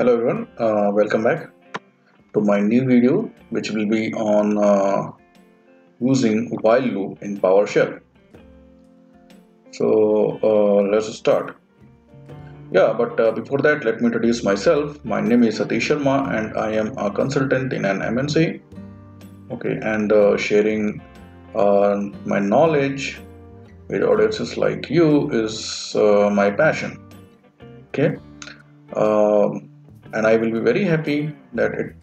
Hello everyone, welcome back to my new video, which will be on using while loop in PowerShell. So let's start. But before that, let me introduce myself. My name is Ateesh Sharma and I am a consultant in an MNC. Okay, and sharing my knowledge with audiences like you is my passion. Okay. And I will be very happy that it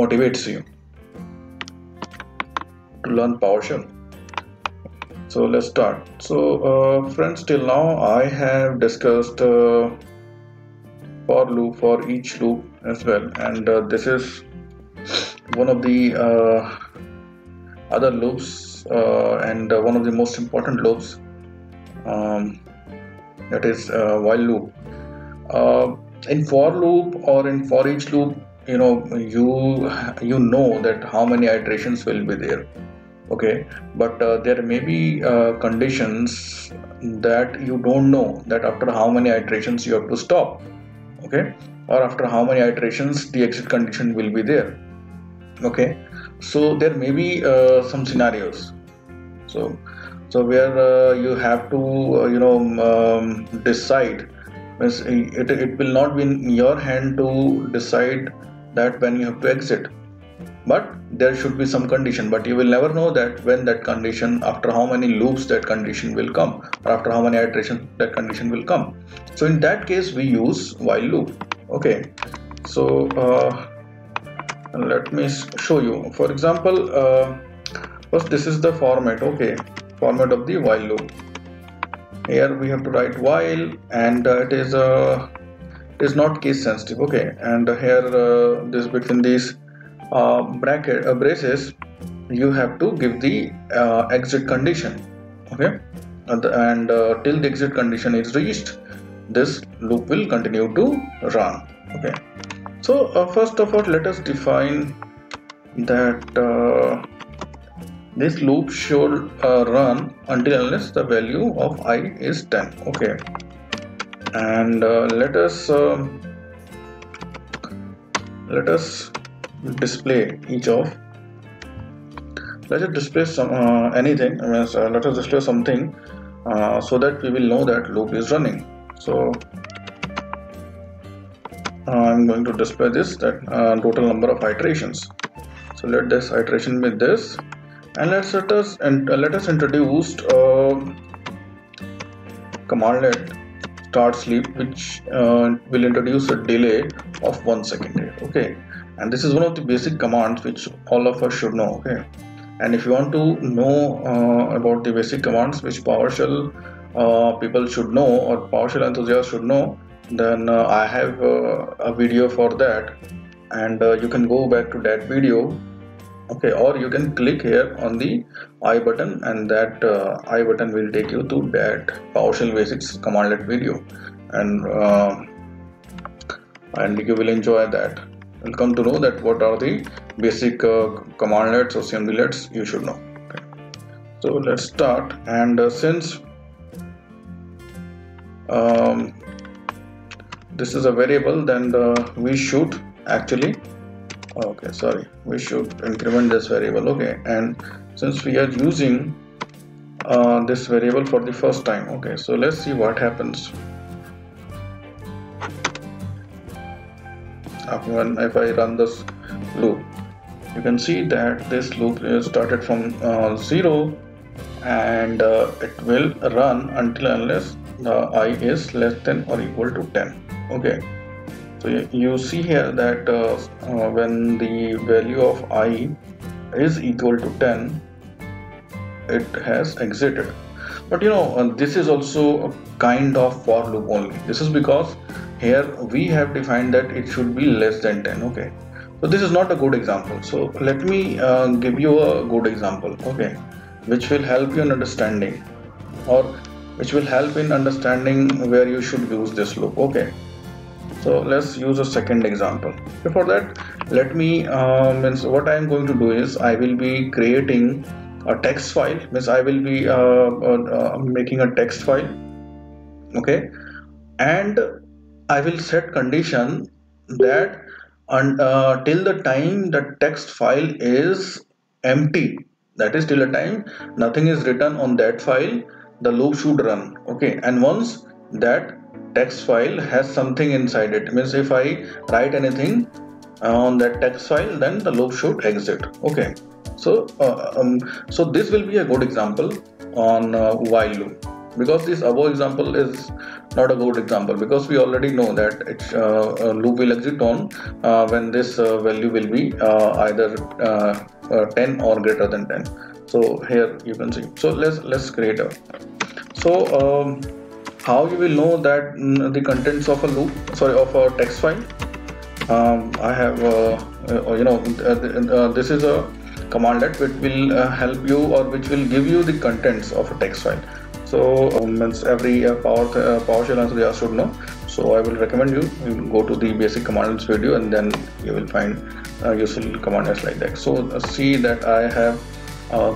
motivates you to learn PowerShell. So let's start. So friends, till now I have discussed for loop, for each loop as well, and this is one of the other loops and one of the most important loops, that is while loop. In for loop or in for each loop, you know that how many iterations will be there, okay, but there may be conditions that you don't know, that after how many iterations you have to stop, okay, or after how many iterations the exit condition will be there, okay. So there may be some scenarios so where you have to decide. It will not be in your hand to decide that when you have to exit, but there should be some condition, but you will never know that when that condition, after how many loops that condition will come, or after how many iterations that condition will come. So in that case we use while loop, okay. So let me show you, for example, first this is the format, okay, format of the while loop. Here we have to write while, and it is not case sensitive, okay, and here this between these braces you have to give the exit condition, okay, and till the exit condition is reached, this loop will continue to run, okay. So first of all, let us define that this loop should run until unless the value of I is 10, okay, and let us display something so that we will know that loop is running. So I'm going to display this, that total number of iterations. So let this iteration be this, and let us introduce cmdlet Start-Sleep, which will introduce a delay of 1 second here, okay, and this is one of the basic commands which all of us should know, okay. And if you want to know about the basic commands which PowerShell people should know, or PowerShell enthusiasts should know, then I have a video for that, and you can go back to that video, okay, or you can click here on the I button, and that I button will take you to that PowerShell basics cmdlet video, and you will enjoy that. You'll come to know that what are the basic cmdlets or cmdlets you should know, okay. So let's start, and since this is a variable, then we should increment this variable, okay, and since we are using this variable for the first time, okay, so let's see what happens if I run this loop. You can see that this loop is started from 0, and it will run until unless the I is less than or equal to 10, okay. So you see here that when the value of I is equal to 10, it has exited. But this is also a kind of for loop only. This is because here we have defined that it should be less than 10, okay. So this is not a good example. So let me give you a good example, okay, which will help you in understanding, or which will help in understanding where you should use this loop, okay. So let's use a second example. Before that, let me what I am going to do is I will be creating a text file. I will be making a text file, okay, and I will set condition that till the time the text file is empty, that is till the time nothing is written on that file, the loop should run. Okay, and once that text file has something inside it, means if I write anything on that text file, then the loop should exit. Okay, so so this will be a good example on while loop, because this above example is not a good example, because we already know that it's loop will exit on when this value will be either 10 or greater than 10. So here you can see. So let's create a. So how you will know that the contents of a loop, sorry, of a text file? I have this is a commandlet which will help you, or which will give you the contents of a text file. So means every PowerShell enthusiast should know. So I will recommend you go to the basic commandlets video, and then you will find useful commandlets like that. So see that I have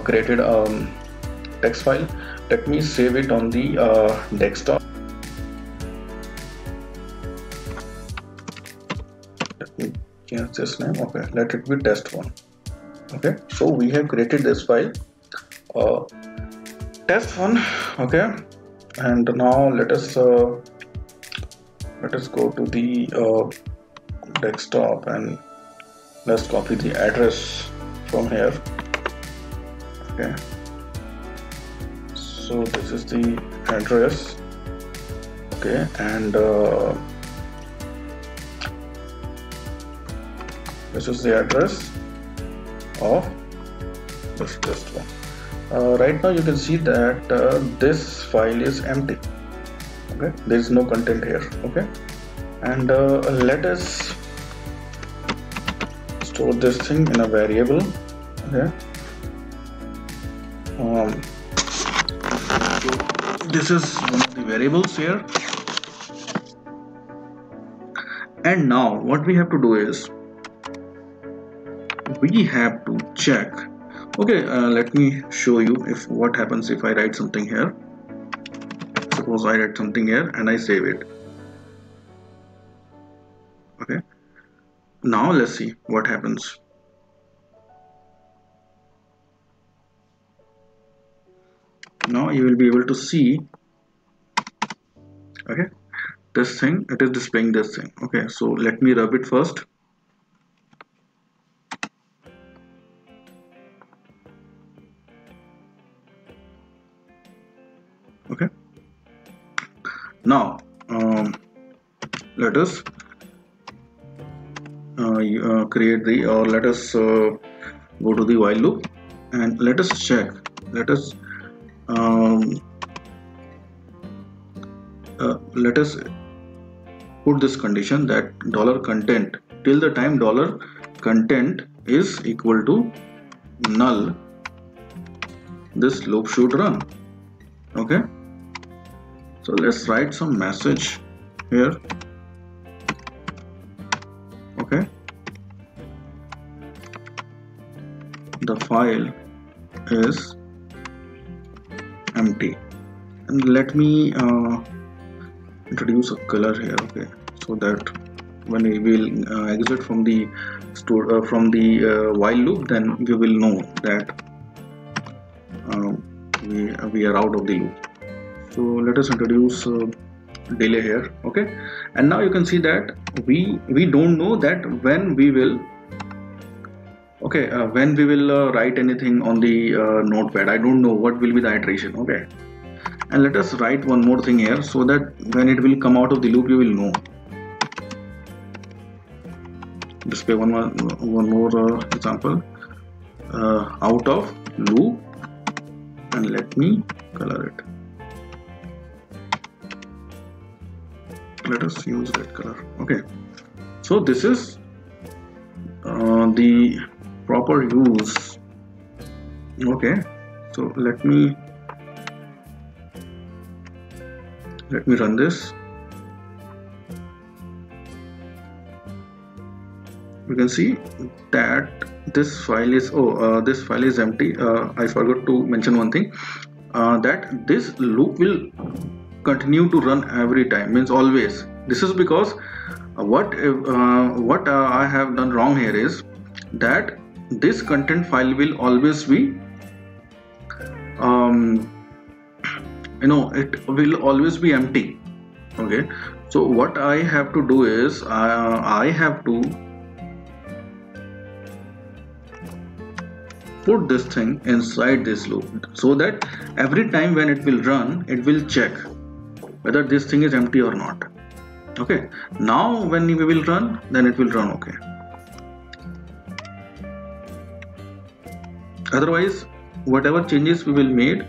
created a text file. Let me save it on the desktop. Let me change this name. Okay, let it be test1. Okay, so we have created this file. Test1. Okay, and now let us go to the desktop, and let's copy the address from here. Okay, so this is the address. Okay, and this is the address of this test1. Right now you can see that this file is empty. Okay, there is no content here. Okay, and let us store this thing in a variable. Okay, this is one of the variables here. And now what we have to do is we have to check. Okay, let me show you if what happens if I write something here. Suppose I write something here and I save it. Okay, now let's see what happens. Now you will be able to see. Okay, this thing, it is displaying this thing. Okay, so let me rub it first. Okay, now let us create the, or let us go to the while loop, and let us check, let us put this condition that dollar content, till the time dollar content is equal to null, this loop should run. Okay, so let's write some message here. Okay, the file is empty, and let me introduce a color here. Okay, so that when we will exit from the store, from the while loop, then you will know that we are out of the loop. So let us introduce delay here. Okay, and now you can see that we don't know that when we will, okay, when we will write anything on the notepad. I don't know what will be the iteration. Okay, and let us write one more thing here, so that when it will come out of the loop, you will know. Display one more example, out of loop, and let me color it. Let us use red color. Okay, so this is the proper use. Okay, so let me run this. You can see that this file is this file is empty. I forgot to mention one thing, that this loop will continue to run every time, means always. This is because what I have done wrong here is that this content file will always be it will always be empty. Okay, so what I have to do is I have to put this thing inside this loop so that every time when it will run, it will check whether this thing is empty or not. Okay, now when we will run, then it will run. Okay, otherwise whatever changes we will made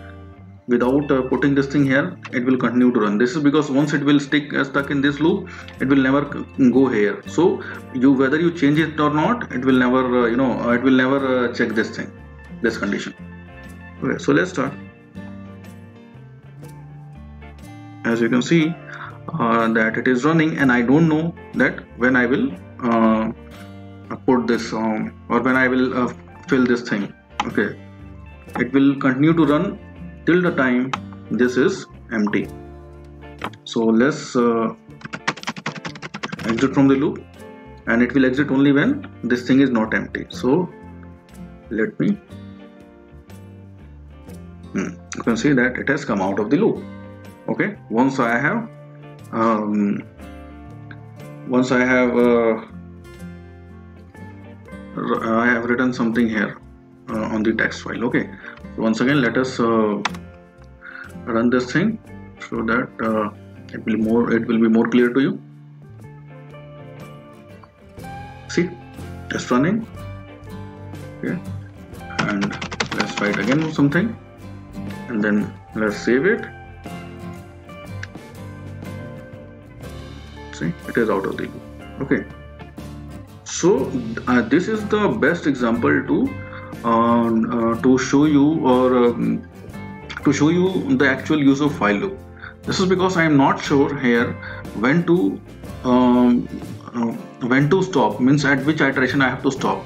without putting this thing here, it will continue to run. This is because once it will stuck in this loop, it will never go here. So you, whether you change it or not, it will never it will never check this thing, this condition. Okay, so let's start. As you can see that it is running, and I don't know that when I will put this or when I will fill this thing. Okay, it will continue to run till the time this is empty. So let's exit from the loop, and it will exit only when this thing is not empty. So let me you can see that it has come out of the loop. Okay, once I have I have written something here on the text file. Okay, once again let us run this thing so that it will be more clear to you. See, just running. Okay, and let's try it again or something, and then let's save it. See, it is out of the loop. Okay, so this is the best example to show you to show you the actual use of while loop. This is because I am not sure here when to stop, means at which iteration I have to stop.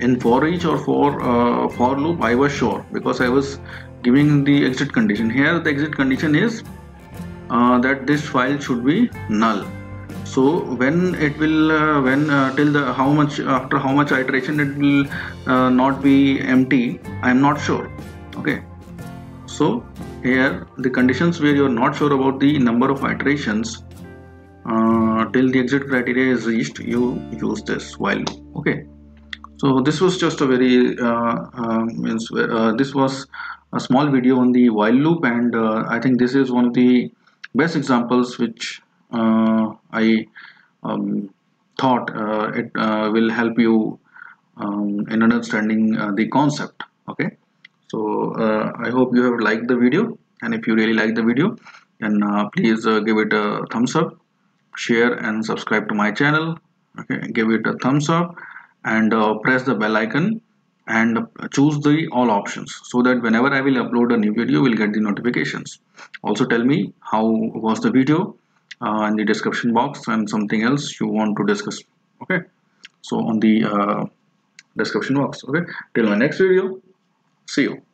In for each or for loop I was sure because I was giving the exit condition. Here the exit condition is that this file should be null. So when it will till the after how much iteration it will not be empty, I am not sure. Okay, so here the conditions where you are not sure about the number of iterations till the exit criteria is reached, you use this while loop. Okay, so this was just a very this was a small video on the while loop, and I think this is one of the best examples which I thought it will help you in understanding the concept. Okay, so I hope you have liked the video, and if you really like the video, then please give it a thumbs up, share and subscribe to my channel. Okay, give it a thumbs up and press the bell icon and choose the all options so that whenever I will upload a new video, we'll get the notifications. Also tell me how was the video in the description box, and something else you want to discuss. Okay, so on the description box. Okay, till my next video, see you.